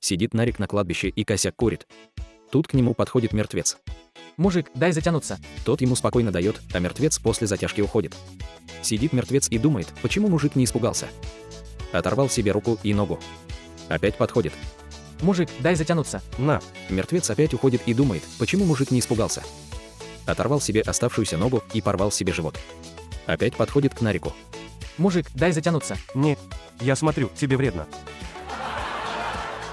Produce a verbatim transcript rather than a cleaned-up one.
Сидит Нарик на кладбище и косяк курит. Тут к нему подходит мертвец. «Мужик, дай затянуться». Тот ему спокойно дает, а мертвец после затяжки уходит. Сидит мертвец и думает, почему мужик не испугался. Оторвал себе руку и ногу. Опять подходит. «Мужик, дай затянуться». «На». Мертвец опять уходит и думает, почему мужик не испугался. Оторвал себе оставшуюся ногу и порвал себе живот. Опять подходит к Нарику. «Мужик, дай затянуться». «Не, я смотрю, тебе вредно».